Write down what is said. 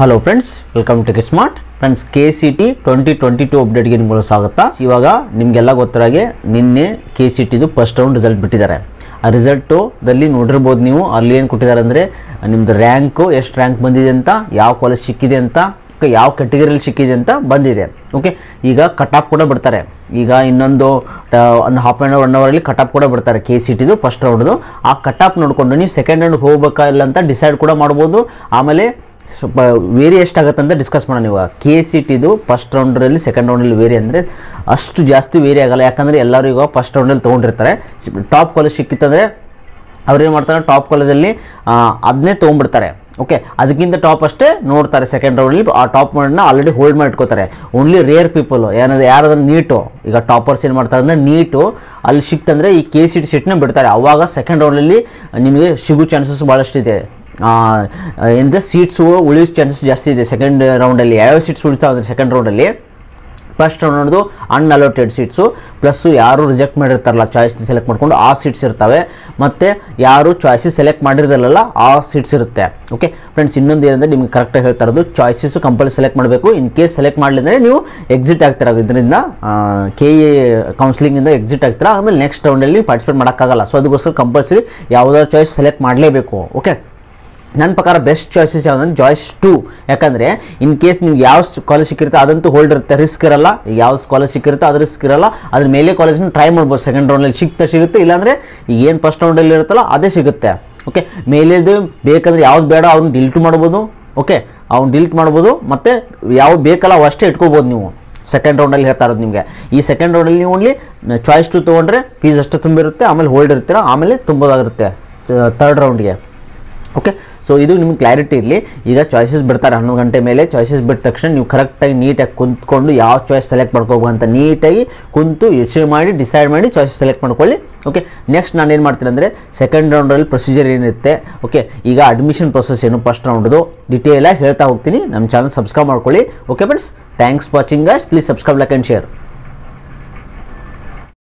Hello friends, welcome to take it smart. Friends, KCET 2022 ಅಪ್ಡೇಟ್ಗೆ ನಿಮಗೆಲ್ಲ ಸ್ವಾಗತ. ಇವಾಗ ನಿಮಗೆಲ್ಲ ಗೊತ್ತಿರಾಗೆ ನಿನ್ನೆ KCET ಇದು ಫಸ್ಟ್ ರೌಂಡ್ ರಿಸಲ್ಟ್ ಬಿಟ್ಟಿದ್ದಾರೆ. ಆ ರಿಸಲ್ಟಲ್ಲಿ ನೋಡಿರಬಹುದು ನೀವು ಅಲ್ಲಿ ಏನು ಕೊಟ್ಟಿದ್ದಾರೆ ಅಂದರೆ ನಿಮ್ಮದು ರ್ಯಾಂಕು ಎಷ್ಟು ರ್ಯಾಂಕ್ ಬಂದಿದೆ ಅಂತ, ಯಾವ ಕಾಲೇಜ್ ಸಿಕ್ಕಿದೆ ಅಂತ, ಯಾವ ಕ್ಯಾಟಗರಿಯಲ್ಲಿ ಸಿಕ್ಕಿದೆ ಅಂತ ಬಂದಿದೆ. ಓಕೆ, ಈಗ ಕಟ್ ಆಫ್ ಕೂಡ ಬಿಡ್ತಾರೆ. ಈಗ ಇನ್ನೊಂದು ಹಾಫ್ ಆನ್ ಅವರ್ ಒನ್ ಅವರಲ್ಲಿ ಕಟ್ ಆಫ್ ಕೂಡ ಬಿಡ್ತಾರೆ KCET ಇದು ಫಸ್ಟ್ ರೌಂಡ್ದು. ಆ ಕಟ್ ಆಫ್ ನೋಡಿಕೊಂಡು ನೀವು ಸೆಕೆಂಡ್ ರೌಂಡ್ಗೆ ಹೋಗಬೇಕಾ ಇಲ್ಲ ಅಂತ ಡಿಸೈಡ್ ಕೂಡ ಮಾಡ್ಬೋದು. ಆಮೇಲೆ ಸ್ವಲ್ಪ ವೇರಿ ಎಷ್ಟಾಗುತ್ತೆ ಅಂತ ಡಿಸ್ಕಸ್ ಮಾಡೋಣ. ಇವಾಗ KCET ಇದು ಫಸ್ಟ್ ರೌಂಡ್ರಲ್ಲಿ ಸೆಕೆಂಡ್ ರೌಂಡಲ್ಲಿ ವೇರಿ ಅಂದರೆ ಅಷ್ಟು ಜಾಸ್ತಿ ವೇರಿ ಆಗಲ್ಲ. ಯಾಕಂದರೆ ಎಲ್ಲರೂ ಈಗ ಫಸ್ಟ್ ರೌಂಡಲ್ಲಿ ತೊಗೊಂಡಿರ್ತಾರೆ. ಟಾಪ್ ಕಾಲೇಜ್ ಸಿಕ್ಕಿತ್ತಂದರೆ ಅವ್ರೇನು ಮಾಡ್ತಾರೆ, ಟಾಪ್ ಕಾಲೇಜಲ್ಲಿ ಅದನ್ನೇ ತೊಗೊಂಡ್ಬಿಡ್ತಾರೆ. ಓಕೆ, ಅದಕ್ಕಿಂತ ಟಾಪ್ ಅಷ್ಟೇ ನೋಡ್ತಾರೆ. ಸೆಕೆಂಡ್ ರೌಂಡಲ್ಲಿ ಆ ಟಾಪ್ ಒನ್ನ ಆಲ್ರೆಡಿ ಹೋಲ್ಡ್ ಮಾಡಿ ಇಟ್ಕೋತಾರೆ. ಓನ್ಲಿ ರೇರ್ ಪೀಪಲು ಏನಂದರೆ ಯಾರಾದ್ರೂ ನೀಟು, ಈಗ ಟಾಪರ್ಸ್ ಏನು ಮಾಡ್ತಾರೆ ಅಂದರೆ ನೀಟು ಅಲ್ಲಿ ಸಿಕ್ತಂದರೆ ಈ KCET ಸೀಟ್ನ ಬಿಡ್ತಾರೆ. ಆವಾಗ ಸೆಕೆಂಡ್ ರೌಂಡಲ್ಲಿ ನಿಮಗೆ ಸಿಗೋ ಚಾನ್ಸಸ್ ಭಾಳಷ್ಟಿದೆ. ಏನಿದೆ ಸೀಟ್ಸು ಉಳಿಯೋ ಚಾನ್ಸಸ್ ಜಾಸ್ತಿ ಇದೆ. ಸೆಕೆಂಡ್ ರೌಂಡಲ್ಲಿ ಯಾವ್ಯಾವ ಸೀಟ್ಸ್ ಉಳಿತಾವೆ ಅಂದರೆ ಸೆಕೆಂಡ್ ರೌಂಡಲ್ಲಿ ಫಸ್ಟ್ ರೌಂಡ್ದು ಅನ್ಅಲೋಟೆಡ್ ಸೀಟ್ಸು, ಪ್ಲಸ್ಸು ಯಾರು ರಿಜೆಕ್ಟ್ ಮಾಡಿರ್ತಾರಲ್ಲ ಚಾಯ್ಸ್ನ ಸೆಲೆಕ್ಟ್ ಮಾಡಿಕೊಂಡು ಆ ಸೀಟ್ಸ್ ಇರ್ತವೆ. ಮತ್ತು ಯಾರು ಚಾಯ್ಸಸ್ ಸೆಲೆಕ್ಟ್ ಮಾಡಿರೋದಲ್ಲ ಆ ಸೀಟ್ಸ್ ಇರುತ್ತೆ. ಓಕೆ ಫ್ರೆಂಡ್ಸ್, ಇನ್ನೊಂದು ಏನಂದರೆ ನಿಮ್ಗೆ ಕರೆಕ್ಟಾಗಿ ಹೇಳ್ತಾ ಇರೋದು, ಚಾಯ್ಸಸ್ಸು ಕಂಪಲ್ಸರಿ ಸೆಲೆಕ್ಟ್ ಮಾಡಬೇಕು. ಇನ್ ಕೇಸ್ ಸೆಲೆಕ್ಟ್ ಮಾಡಲಿಲ್ಲ ಅಂದರೆ ನೀವು ಎಕ್ಸಿಟ್ ಆಗ್ತೀರ, ಇದರಿಂದ KE ಕೌನ್ಸಿಲಿಂಗಿಂದ ಎಕ್ಸಿಟ್ ಆಗ್ತೀರ. ಆಮೇಲೆ ನೆಕ್ಸ್ಟ್ ರೌಂಡಲ್ಲಿ ಪಾರ್ಟಿಸಿಪೇಟ್ ಮಾಡೋಕ್ಕಾಗಲ್ಲ. ಸೊ ಅದಕ್ಕೋಸ್ಕರ ಕಂಪಲ್ಸರಿ ಯಾವುದಾದ್ರು ಚಾಯ್ಸ್ ಸೆಲೆಕ್ಟ್ ಮಾಡಲೇಬೇಕು. ಓಕೆ, ನನ್ನ ಪ್ರಕಾರ ಬೆಸ್ಟ್ ಚಾಯ್ಸಸ್ ಯಾವುದಂದ್ರೆ ಚಾಯ್ಸ್ 2. ಯಾಕಂದರೆ ಇನ್ ಕೇಸ್ ನೀವು ಯಾವ ಕಾಲೇಜ್ ಸಿಕ್ಕಿರುತ್ತೆ ಅದಂತೂ ಹೋಲ್ಡ್ ಇರುತ್ತೆ, ರಿಸ್ಕ್ ಇರಲ್ಲ. ಯಾವ ಕಾಲೇಜ್ ಸಿಕ್ಕಿರುತ್ತೆ ಅದು ರಿಸ್ಕ್ ಇರಲ್ಲ, ಅದ್ರ ಮೇಲೆ ಕಾಲೇಜನ್ನು ಟ್ರೈ ಮಾಡ್ಬೋದು. ಸೆಕೆಂಡ್ ರೌಂಡಲ್ಲಿ ಸಿಗುತ್ತೆ, ಇಲ್ಲಾಂದರೆ ಏನು ಫಸ್ಟ್ ರೌಂಡಲ್ಲಿ ಇರುತ್ತಲ್ಲ ಅದೇ ಸಿಗುತ್ತೆ. ಓಕೆ, ಮೇಲೇದು ಬೇಕಾದರೆ ಯಾವ್ದು ಬೇಡ ಅವ್ನು ಡಿಲ್ಟು ಮಾಡ್ಬೋದು. ಓಕೆ, ಅವ್ನು ಡಿಲ್ಟ್ ಮಾಡ್ಬೋದು. ಮತ್ತು ಯಾವ ಬೇಕಲ್ಲ ಅವು ಅಷ್ಟೇ ಇಟ್ಕೋಬೋದು ನೀವು. ಸೆಕೆಂಡ್ ರೌಂಡಲ್ಲಿ ಹೇಳ್ತಾ ಇರೋದು ನಿಮಗೆ, ಈ ಸೆಕೆಂಡ್ ರೌಂಡಲ್ಲಿ ನೀವು ಓನ್ಲಿ ಚಾಯ್ಸ್ 2 ತೊಗೊಂಡ್ರೆ ಫೀಸ್ ಅಷ್ಟು ತುಂಬಿರುತ್ತೆ. ಆಮೇಲೆ ಹೋಲ್ಡ್ ಇರ್ತೀರ, ಆಮೇಲೆ ತುಂಬೋದಾಗಿರುತ್ತೆ ಥರ್ಡ್ ರೌಂಡ್ಗೆ. ಓಕೆ, ಸೊ ಇದು ನಿಮ್ಗೆ ಕ್ಲಾರಿಟಿ ಇರಲಿ. ಈಗ ಚಾಯ್ಸಸ್ ಬಿಡ್ತಾರೆ 11 ಗಂಟೆ ಮೇಲೆ. ಚಾಯ್ಸಸ್ ಬಿಟ್ಟ ತಕ್ಷಣ ನೀವು ಕರೆಕ್ಟಾಗಿ ನೀಟಾಗಿ ಕುಂತ್ಕೊಂಡು ಯಾವ ಚಾಯ್ಸ್ ಸೆಲೆಕ್ಟ್ ಮಾಡ್ಕೋಬೇಕಂತ ನೀಟಾಗಿ ಕುಂತು ಯೋಚನೆ ಮಾಡಿ ಡಿಸೈಡ್ ಮಾಡಿ ಚಾಯ್ಸಸ್ ಸೆಲೆಕ್ಟ್ ಮಾಡ್ಕೊಳ್ಳಿ. ಓಕೆ, ನೆಕ್ಸ್ಟ್ ನಾನೇನು ಮಾಡ್ತೀನಿ ಅಂದರೆ ಸೆಕೆಂಡ್ ರೌಂಡಲ್ಲಿ ಪ್ರೊಸೀಜರ್ ಏನಿರುತ್ತೆ, ಓಕೆ ಈಗ ಅಡ್ಮಿಷನ್ ಪ್ರೊಸೆಸ್ ಏನು ಫಸ್ಟ್ ರೌಂಡ್ದು ಡಿಟೇಲಾಗಿ ಹೇಳ್ತಾ ಹೋಗ್ತೀನಿ. ನಮ್ಮ ಚಾನಲ್ ಸಬ್ಸ್ಕ್ರೈಬ್ ಮಾಡ್ಕೊಳ್ಳಿ. Okay friends, thanks watching guys. Please subscribe, like and share.